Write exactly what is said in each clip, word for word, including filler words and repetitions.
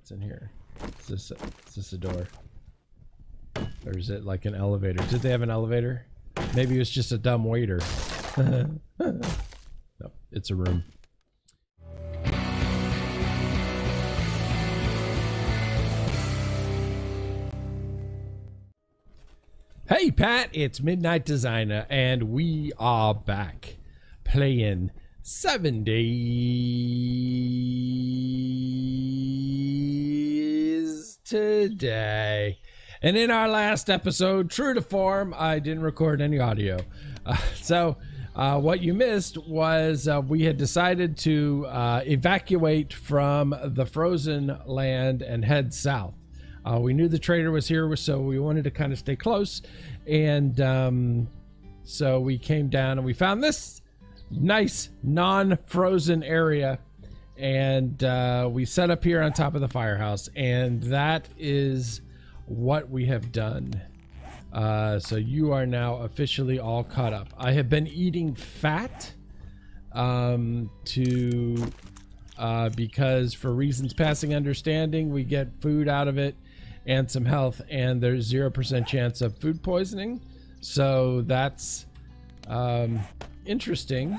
What's in here? Is this, is this a door? Or is it like an elevator? Did they have an elevator? Maybe it was just a dumb waiter. No, it's a room. Hey Pat, it's Midnight Designer and we are back playing Seven Days to Die. And in our last episode, true to form, I didn't record any audio. Uh, so uh, what you missed was uh, we had decided to uh, evacuate from the frozen land and head south. Uh, we knew the trader was here, so we wanted to kind of stay close, and um, so we came down and we found this nice non-frozen area, and uh, we set up here on top of the firehouse, and that is what we have done. Uh, so you are now officially all caught up. I have been eating fat um, to uh, because for reasons passing understanding, we get food out of it and some health, and there's zero percent chance of food poisoning. So that's um, interesting.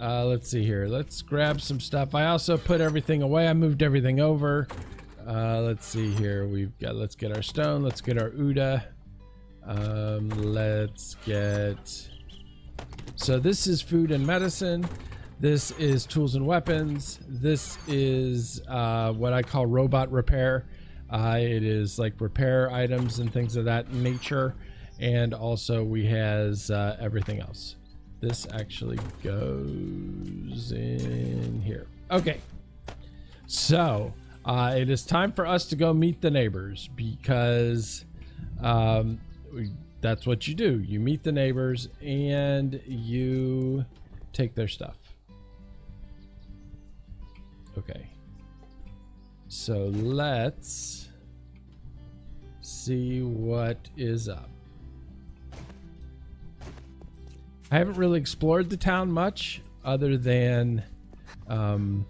Uh, let's see here. Let's grab some stuff. I also put everything away. I moved everything over. Uh, let's see here. We've got, let's get our stone. Let's get our Uda. Um, let's get, so this is food and medicine. This is tools and weapons. This is, uh, what I call robot repair. Uh, it is like repair items and things of that nature. And also we has uh, everything else. This actually goes in here. Okay. So uh, it is time for us to go meet the neighbors, because um, we, that's what you do. You meet the neighbors and you take their stuff. Okay. So let's see what is up. I haven't really explored the town much other than, um,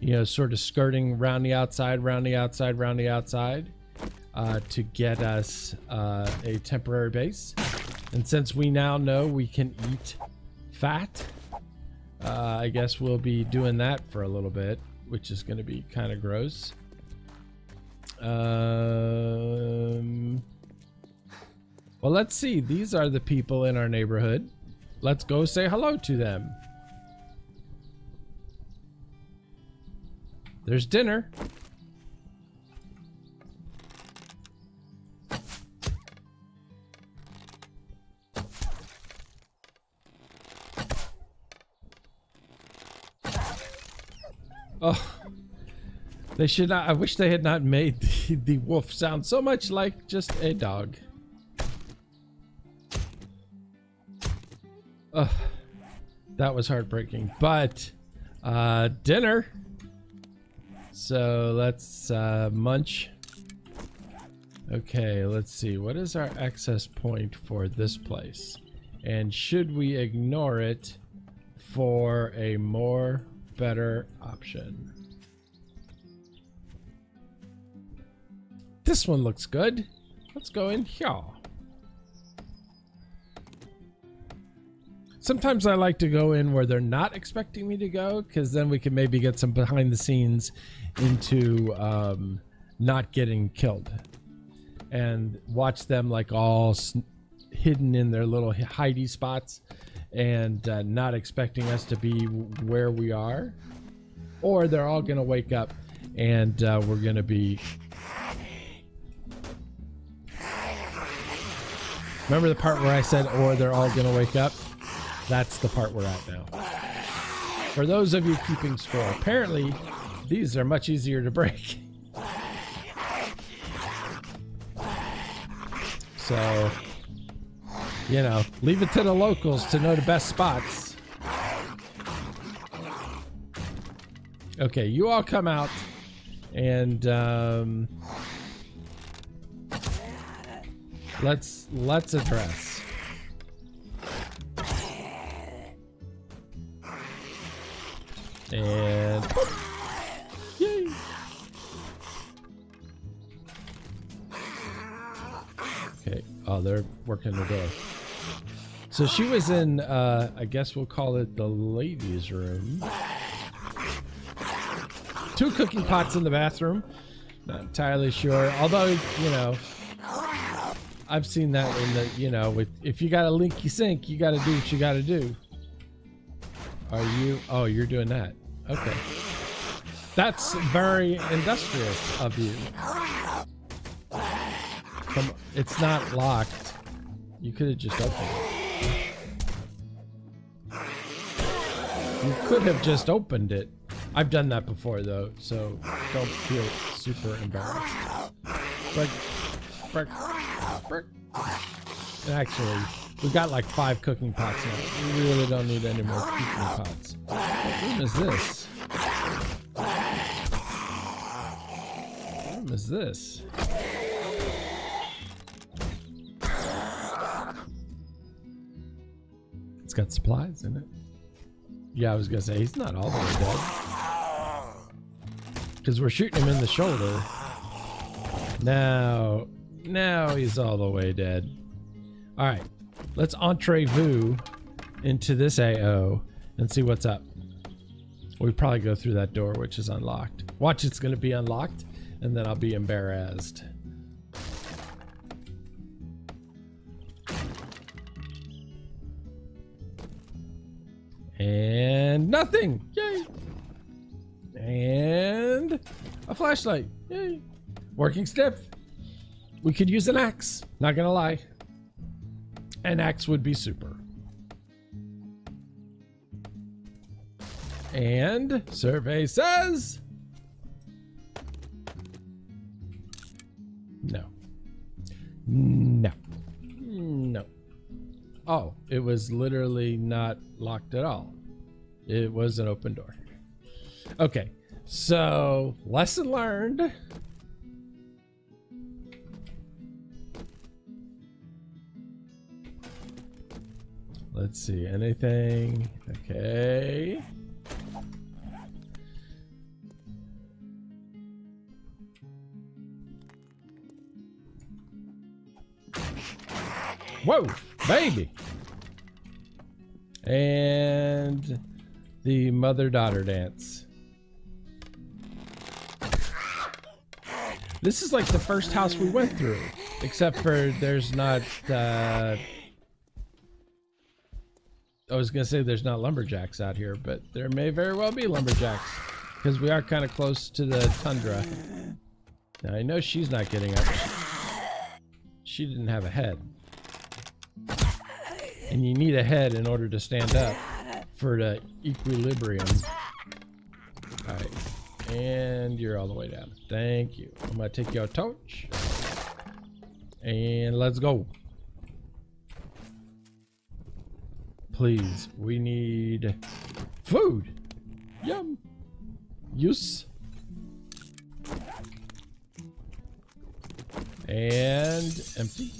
you know, sort of skirting round the outside, round the outside, round the outside uh, to get us uh, a temporary base. And since we now know we can eat fat, Uh, I guess we'll be doing that for a little bit, which is going to be kind of gross. Um, well, let's see. These are the people in our neighborhood. Let's go say hello to them. There's dinner. Oh, they should not. I wish they had not made the, the wolf sound so much like just a dog. Oh, that was heartbreaking, but uh, dinner. So let's uh, munch. Okay, let's see. What is our access point for this place? And should we ignore it for a more better option? This one looks good. Let's go in here. Sometimes I like to go in where they're not expecting me to go, because then we can maybe get some behind the scenes into um, not getting killed, and watch them like all hidden in their little hidey spots and uh, not expecting us to be where we are, or they're all gonna wake up and uh, we're gonna be, remember the part where I said or they're all gonna wake up? That's the part we're at now, for those of you keeping score. Apparently these are much easier to break. So you know, leave it to the locals to know the best spots. Okay, you all come out and um, let's let's address. And yay! Okay. Oh, they're working the door. So she was in, uh, I guess we'll call it the ladies' room. Two cooking pots in the bathroom. Not entirely sure. Although, you know, I've seen that in the, you know, with, if you got a leaky sink, you got to do what you got to do. Are you? Oh, you're doing that. Okay. That's very industrious of you. Come, it's not locked. You could have just opened it. You could have just opened it. I've done that before though, so don't feel super embarrassed. But, but, but. Actually, we've got like five cooking pots now. We really don't need any more cooking pots. What room is this? What room is this? It's got supplies in it. Yeah, I was gonna say he's not all the way dead because we're shooting him in the shoulder. Now, now he's all the way dead. All right, let's entree vous into this A O and see what's up. We probably go through that door, which is unlocked. Watch, it's going to be unlocked, and then I'll be embarrassed. And nothing! Yay! And a flashlight! Yay! Working stiff! We could use an axe, not gonna lie. An axe would be super. And survey says no, no, no. Oh, it was literally not locked at all. It was an open door. Okay, so lesson learned. Let's see, anything? Okay. Whoa, baby. And the mother-daughter dance. This is like the first house we went through, except for there's not, uh, I was gonna say there's not lumberjacks out here, but there may very well be lumberjacks because we are kind of close to the tundra. Now I know she's not getting up. She didn't have a head. And you need a head in order to stand up for the equilibrium. All right, and you're all the way down. Thank you. I'm gonna take your torch and let's go. Please, we need food. Yum. Use. And empty.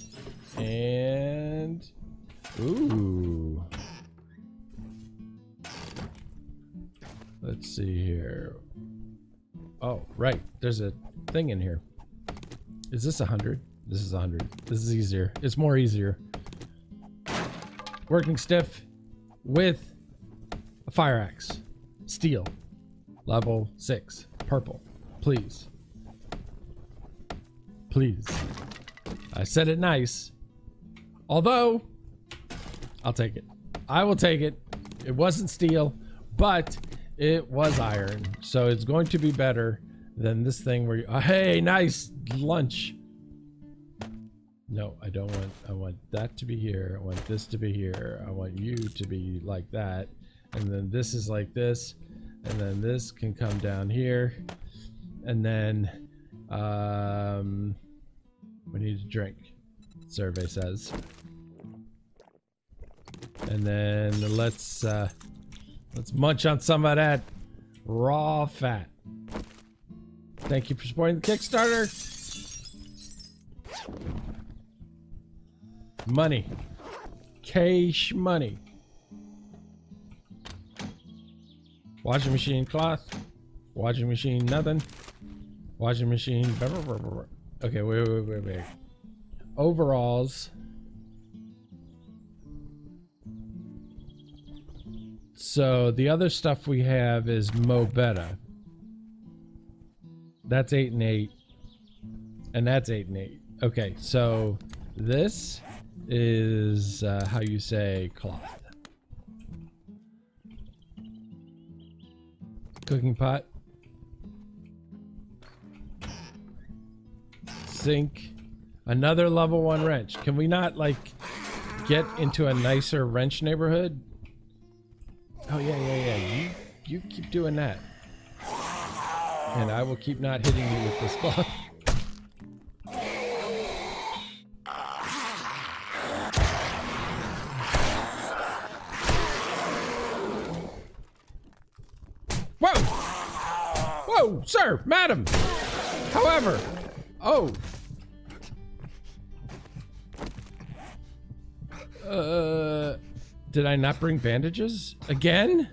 And ooh. Let's see here. Oh, right. There's a thing in here. Is this a hundred? This is a hundred. This is easier. It's more easier. Working stiff. With a fire axe, steel, level six, purple. Please, please. I said it nice, although I'll take it. I will take it. It wasn't steel, but it was iron, so it's going to be better than this thing where you, oh, hey, nice lunch. No, I don't want, I want that to be here. I want this to be here. I want you to be like that. And then this is like this. And then this can come down here. And then, um, we need a drink, survey says. And then let's, uh, let's munch on some of that raw fat. Thank you for supporting the Kickstarter. Money, cash money, washing machine cloth, washing machine nothing, washing machine. Okay, wait, wait, wait, wait. overalls. So the other stuff we have is Mo Betta. That's eight and eight. And that's eight and eight. Okay, so this is uh, how you say cloth. Cooking pot. Sink. Another level one wrench. Can we not like get into a nicer wrench neighborhood? Oh yeah, yeah, yeah. You you keep doing that. And I will keep not hitting you with this cloth. Whoa! Whoa, sir, madam! However, oh. Uh, did I not bring bandages again?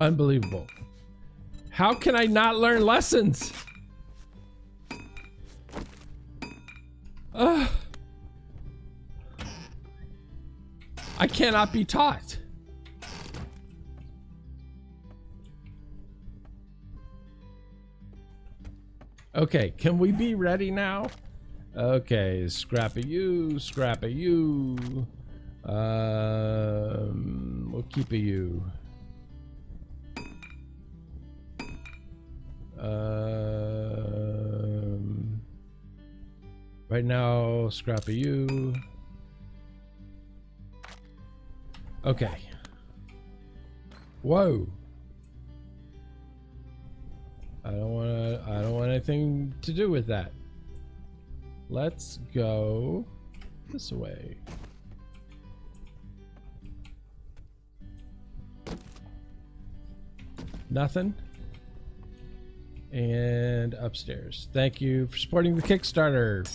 Unbelievable. How can I not learn lessons? Uh, I cannot be taught. Okay, can we be ready now? Okay, scrap a you, scrap a you. Um, we'll keep a you. Um, right now, scrap a you. Okay. Whoa. I don't want to, I don't want anything to do with that. Let's go this way. Nothing. And upstairs. Thank you for supporting the Kickstarter.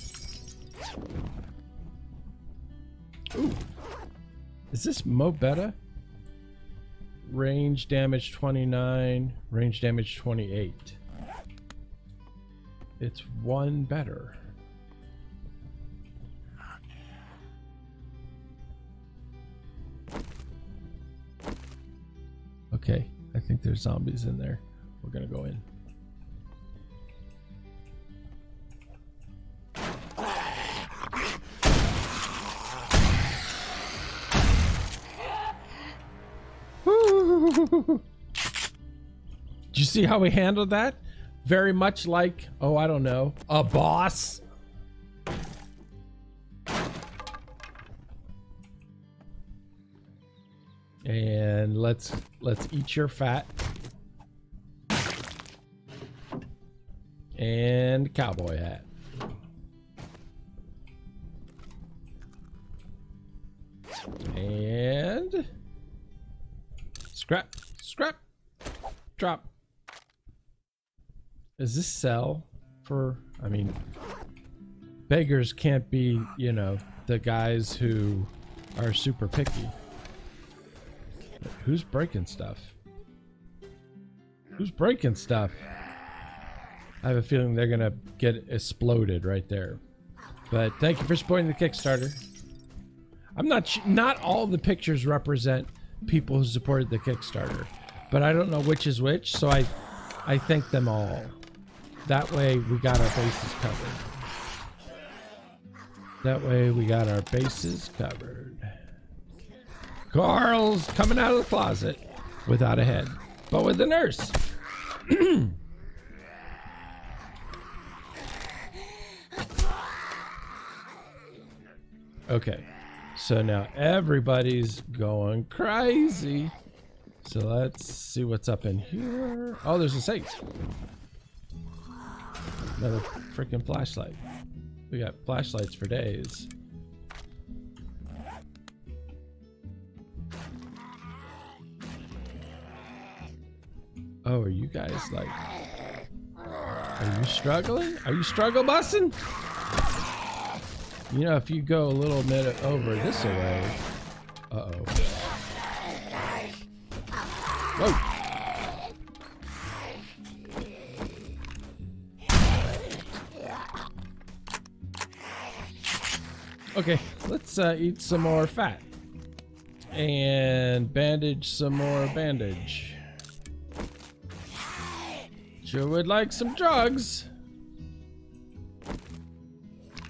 Ooh. Is this Mo Betta? Range damage twenty-nine, range damage twenty-eight. It's one better. Okay, I think there's zombies in there. We're gonna go in. Did you see how we handled that? Very much like, oh, I don't know, a boss. And let's let's eat your fat. And cowboy hat. And scrap, scrap, drop. Does this sell for, I mean, beggars can't be, you know, the guys who are super picky. But who's breaking stuff? Who's breaking stuff? I have a feeling they're gonna get exploded right there. But thank you for supporting the Kickstarter. I'm not, not all the pictures represent people who supported the Kickstarter, but I don't know which is which, so I I thank them all. That way we got our bases covered. That way we got our bases covered. Carl's coming out of the closet without a head, but with a nurse. Okay. So now everybody's going crazy. So let's see what's up in here. Oh, there's a safe. Another freaking flashlight. We got flashlights for days. Oh, are you guys like, are you struggling? Are you struggle busting? You know, if you go a little bit over this way, uh-oh. Whoa! Okay, let's uh, eat some more fat. And bandage some more bandage. Sure would like some drugs.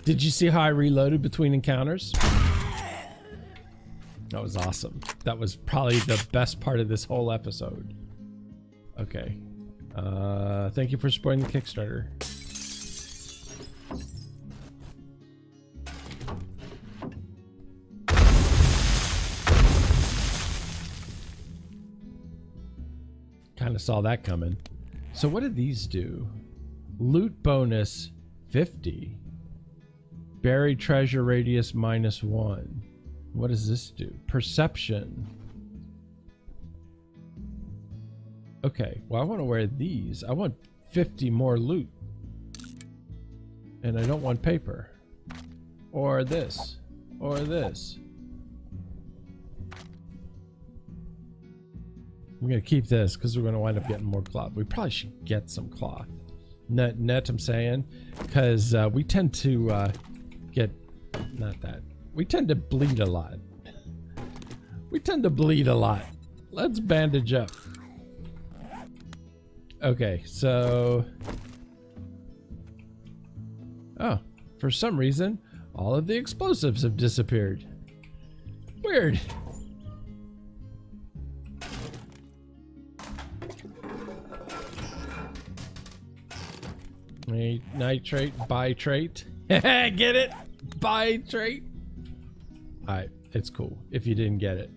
Did you see how I reloaded between encounters? That was awesome. That was probably the best part of this whole episode. Okay. Uh, thank you for supporting the Kickstarter. Kind of saw that coming. So what do these do? Loot bonus fifty. Buried treasure radius minus one. What does this do? Perception. Okay, well I want to wear these. I want fifty more loot. And I don't want paper. Or this. Or this. I'm going to keep this because we're going to wind up getting more cloth. We probably should get some cloth. Net, net I'm saying. Because uh, we tend to... Uh, Get, not that. We tend to bleed a lot. We tend to bleed a lot. Let's bandage up. Okay, so. Oh, for some reason, all of the explosives have disappeared. Weird. Nitrate, bitrate. Get it? Buy trait. Alright, it's cool if you didn't get it.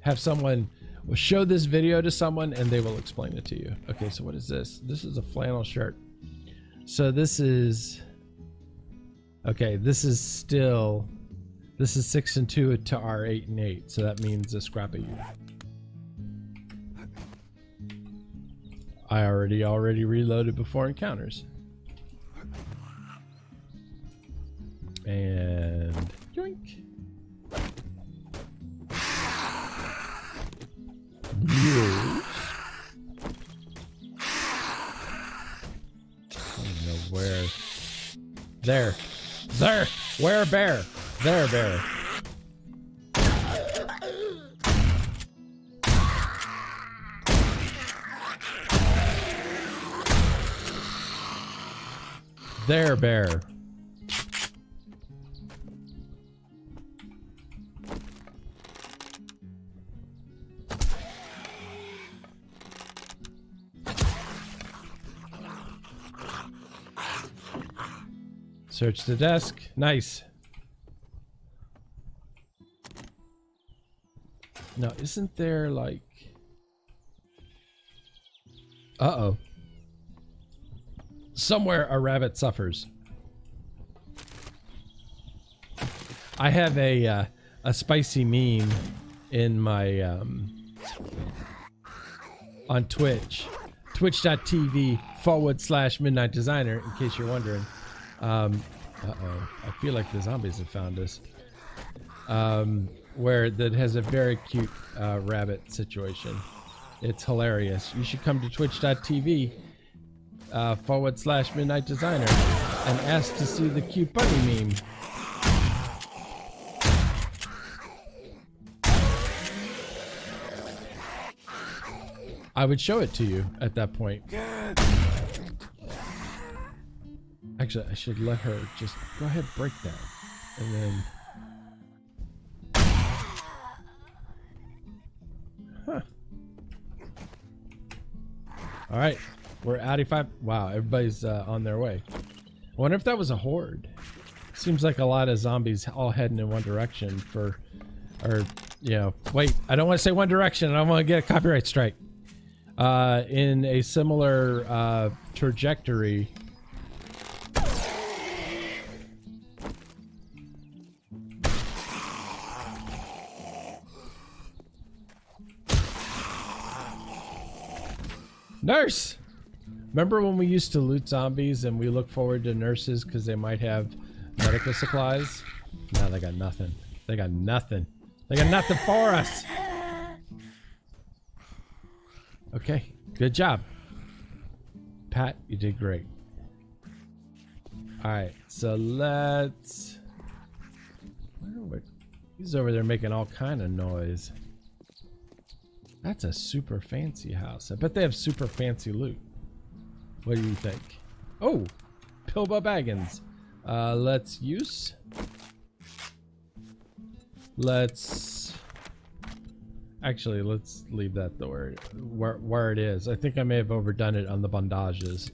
Have someone well, show this video to someone and they will explain it to you. Okay, so what is this? This is a flannel shirt. So this is okay, this is still this is six and two to our eight and eight, so that means a scrap of you. I already already reloaded before encounters. And yoink. Yes. I don't know where. There. There. Where bear? There bear. There bear. Search the desk. Nice. Now, isn't there like... Uh-oh. Somewhere a rabbit suffers. I have a, uh, a spicy meme in my... Um, on Twitch. Twitch.tv forward slash Midnight Designer, in case you're wondering. Um, uh-oh, I feel like the zombies have found us. Um, where that has a very cute uh, rabbit situation. It's hilarious. You should come to twitch.tv uh, forward slash Midnight Designer and ask to see the cute bunny meme. I would show it to you at that point. Actually, I should let her just go ahead and break that. And then... Huh. Alright. We're out of five. Wow, everybody's uh, on their way. I wonder if that was a horde. Seems like a lot of zombies all heading in one direction for... Or, you know... Wait, I don't want to say one direction. I don't want to get a copyright strike. Uh, in a similar uh, trajectory... Nurse! Remember when we used to loot zombies and we look forward to nurses because they might have medical supplies? No, they got nothing. They got nothing. They got nothing for us! Okay, good job. Pat, you did great. Alright, so let's... He's over there making all kind of noise. That's a super fancy house. I bet they have super fancy loot. What do you think? Oh, Pilba Baggins. Uh, let's use. Let's. Actually, let's leave that the where, where where it is. I think I may have overdone it on the bondages.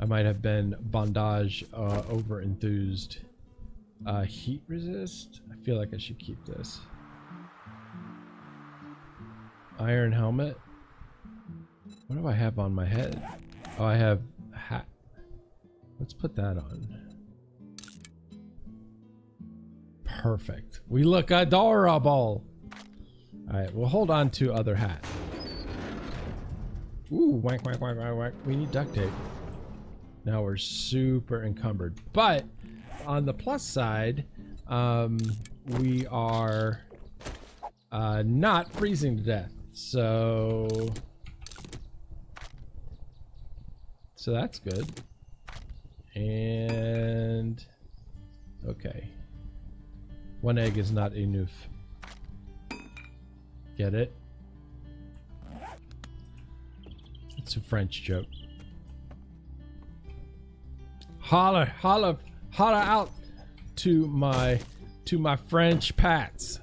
I might have been bondage uh, over enthused. Uh, heat resist. I feel like I should keep this. Iron helmet. What do I have on my head? Oh, I have a hat. Let's put that on. Perfect. We look adorable. All right, we'll hold on to other hat. Ooh, whack, whack, whack, whack, whack. We need duct tape. Now we're super encumbered, but on the plus side, um, we are uh, not freezing to death. So, so that's good. And okay, one egg is not enough. Get it? It's a French joke. Holla, holla, holla out to my, to my French pats.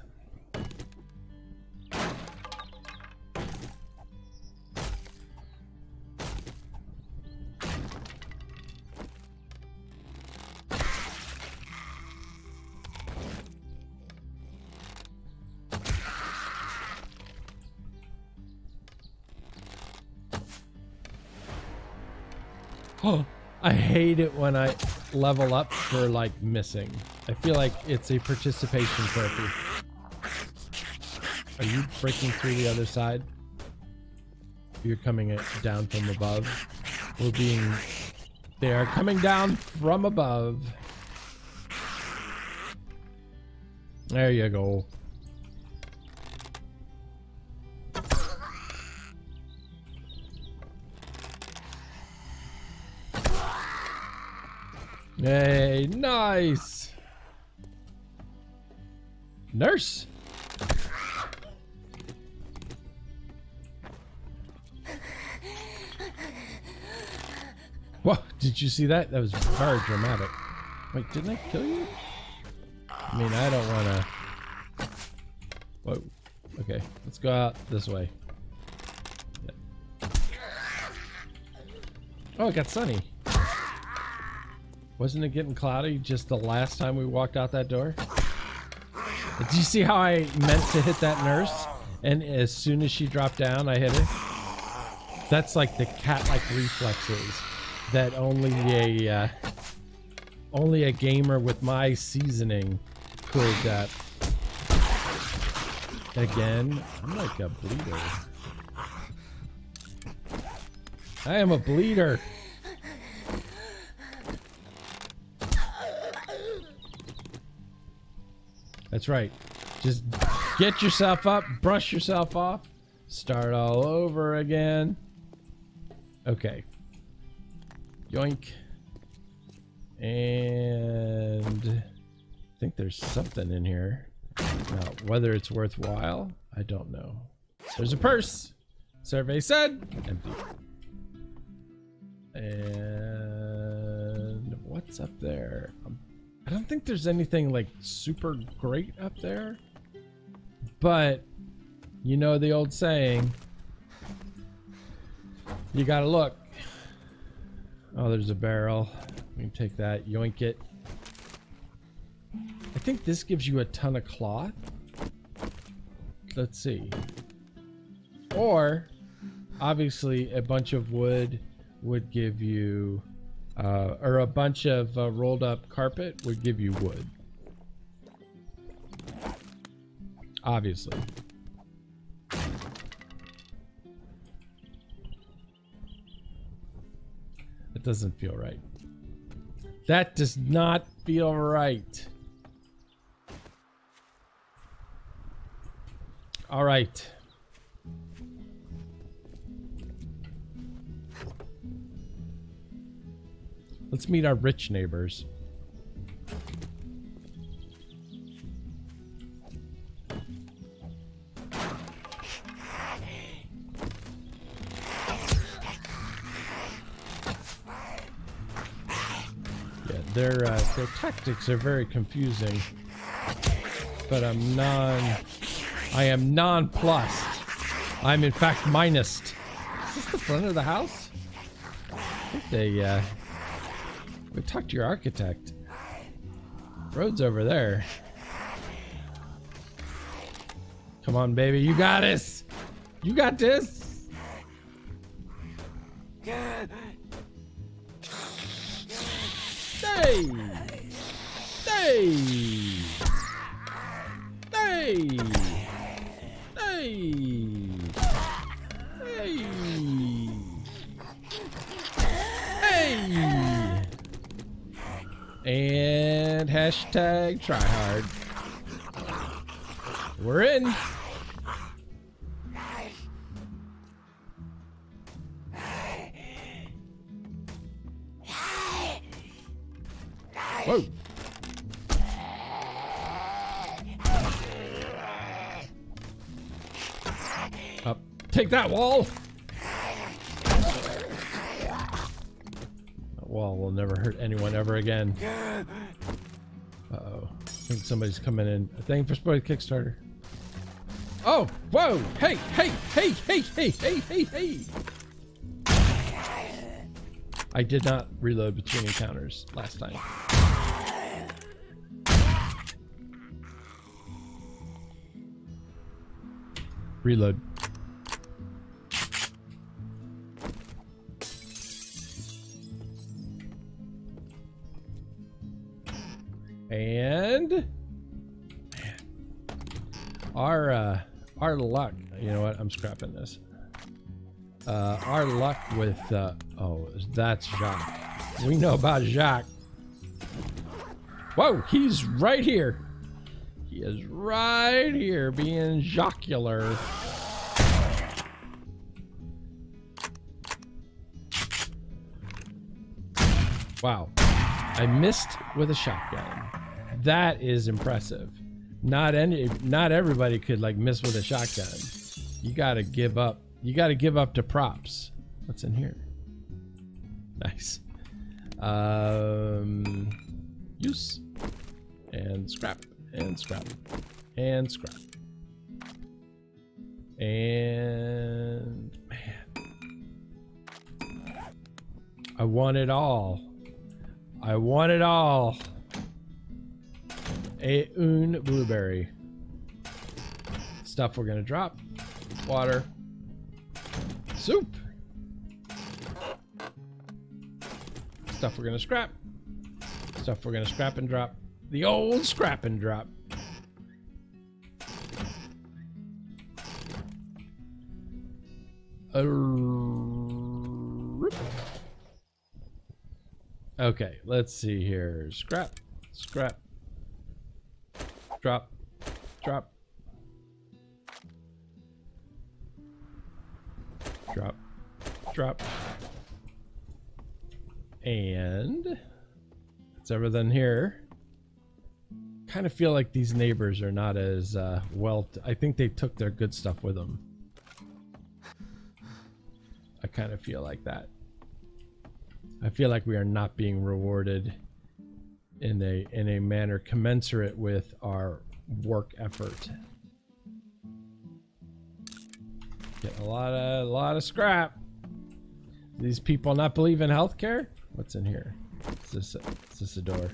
Oh. I hate it when I level up for like missing. I feel like it's a participation trophy. Are you breaking through the other side? You're coming it down from above. We're being, they are coming down from above. There you go. Hey, nice! Nurse! Whoa, did you see that? That was very dramatic. Wait, didn't I kill you? I mean, I don't wanna... Whoa. Okay, let's go out this way. Yeah. Oh, it got sunny. Wasn't it getting cloudy just the last time we walked out that door? Did you see how I meant to hit that nurse? And as soon as she dropped down, I hit her. That's like the cat-like reflexes that only a uh, only a gamer with my seasoning could. Uh... Again, I'm like a bleeder. I am a bleeder. That's right. Just get yourself up, brush yourself off, start all over again. Okay. Yoink. And I think there's something in here. Now, whether it's worthwhile, I don't know. There's a purse. Survey said empty. And what's up there? I'm I don't think there's anything like super great up there, but you know the old saying, you gotta look. Oh, there's a barrel. We can take that, yoink it. I think this gives you a ton of cloth. Let's see. Or obviously a bunch of wood would give you Uh, or a bunch of uh, rolled up carpet would give you wood. Obviously. It doesn't feel right. That does not feel right. All right. Let's meet our rich neighbors. their uh, their tactics are very confusing. But I'm non. I am nonplussed. I'm in fact minused. Is this the front of the house? I think they. Uh, we talked to your architect. Road's over there. Come on, baby, you got this. You got this. Hey! Hey! Hey! Hey! Hey! Hey! And hashtag try hard. We're in. Whoa. Up. Take that wall. That wall will never hurt anyone ever again. Uh-oh. I think somebody's coming in. Thank you for supporting Kickstarter. Oh, whoa. Hey, hey, hey, hey, hey, hey, hey, hey. I did not reload between encounters last time. Reload. And man, our uh, our luck. You know what? I'm scrapping this. Uh, our luck with uh, oh, that's Jacques. We know about Jacques. Whoa, he's right here. He is right here being jocular. Wow. I missed with a shotgun. That is impressive. Not any not everybody could like miss with a shotgun. You gotta give up. You gotta give up to props. What's in here? Nice. Um use and scrap. And scrap. And scrap. And man. I want it all. I want it all. A un blueberry. Stuff we're gonna drop. Water. Soup. Stuff we're gonna scrap. Stuff we're gonna scrap and drop. The old scrap and drop. Okay, let's see here. Scrap, scrap, drop, drop, drop, drop, and that's everything here. Kind of feel like these neighbors are not as uh, well. I think they took their good stuff with them. I kind of feel like that. I feel like we are not being rewarded in a in a manner commensurate with our work effort. Getting a lot of a lot of scrap. These people not believe in healthcare? What's in here? Is this a, is this a door?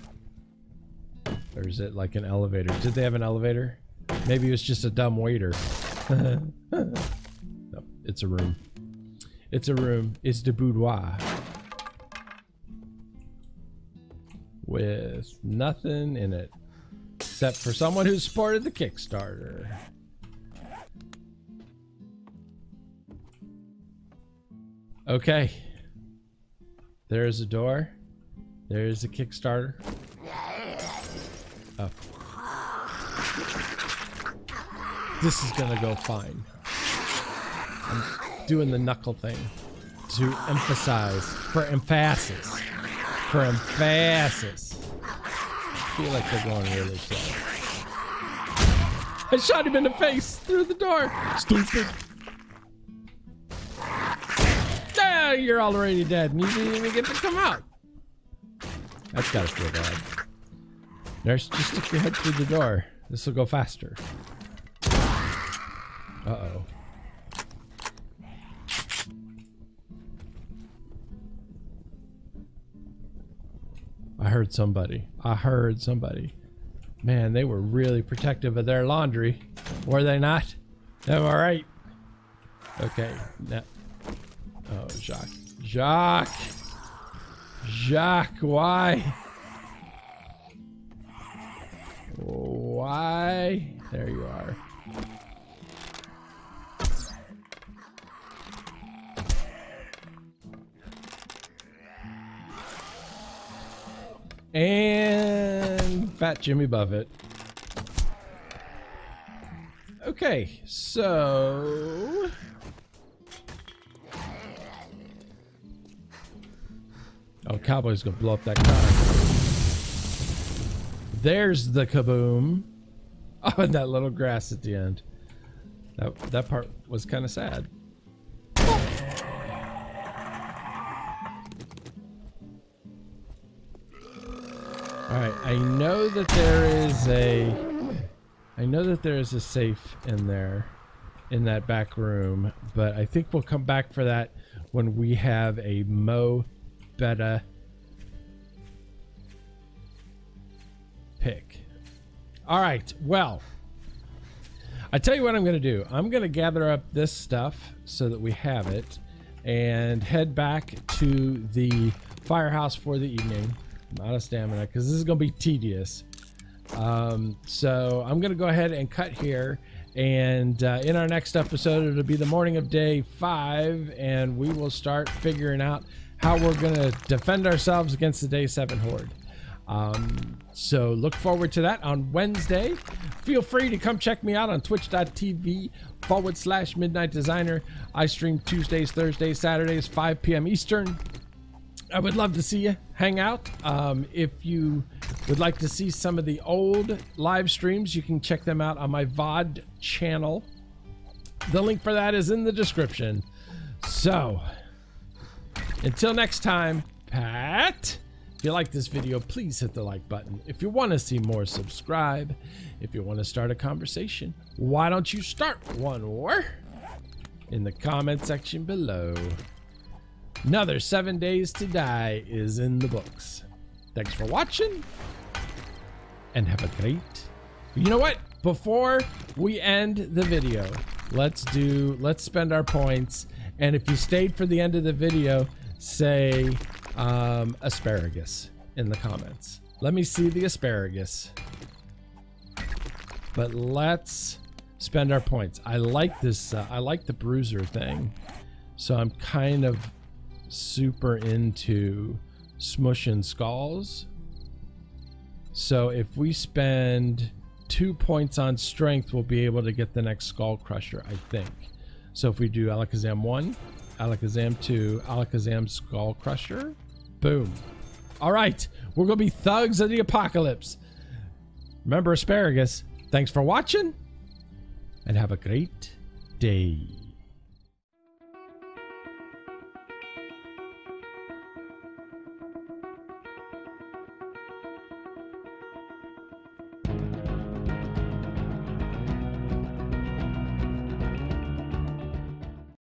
Or is it like an elevator? Did they have an elevator? Maybe it was just a dumb waiter. No, it's a room. It's a room. It's the boudoir. With nothing in it. Except for someone who supported the Kickstarter. Okay. There's a door. There's a Kickstarter. Oh. This is gonna go fine. I'm doing the knuckle thing to emphasize, for emphasis, for emphasis. I feel like they're going really slow. I shot him in the face through the door. Stupid. Ah, you're already dead and you didn't even get to come out. That's gotta feel bad. Nurse, just stick your head through the door. This will go faster. Uh-oh. I heard somebody. I heard somebody. Man, they were really protective of their laundry. Were they not? Am I right? Okay. Now. Oh, Jacques. Jacques! Jacques, why? Why? There you are. And Fat Jimmy Buffett. Okay, so oh, Cowboy's gonna blow up that car. There's the kaboom. Oh, and that little grass at the end. That that part was kind of sad. Alright, I know that there is a I know that there is a safe in there in that back room, but I think we'll come back for that when we have a Mo Betta pick. Alright, well, I tell you what I'm gonna do. I'm gonna gather up this stuff so that we have it and head back to the firehouse for the evening. I'm out of stamina because this is gonna be tedious. Um, so I'm gonna go ahead and cut here, and uh, in our next episode it'll be the morning of day five, and we will start figuring out how we're gonna defend ourselves against the day seven horde. Um, so look forward to that on Wednesday. Feel free to come check me out on twitch.tv forward slash midnight designer. I stream Tuesdays, Thursdays, Saturdays, five p m Eastern. I would love to see you hang out. Um, if you would like to see some of the old live streams, you can check them out on my V O D channel. The link for that is in the description. So until next time, Pat, if you like this video, please hit the like button. If you want to see more, subscribe. If you want to start a conversation, why don't you start one or in the comment section below. Another Seven Days to Die is in the books. Thanks for watching, and have a great... You know what? Before we end the video, let's do... Let's spend our points, and if you stayed for the end of the video, say um, asparagus in the comments. Let me see the asparagus. But let's spend our points. I like this. Uh, I like the bruiser thing, so I'm kind of... super into smushing skulls. So if we spend two points on strength, we'll be able to get the next skull crusher, I think. So if we do Alakazam one, Alakazam two, Alakazam skull crusher, boom. All right, we're gonna be thugs of the apocalypse. Remember asparagus. Thanks for watching, and have a great day.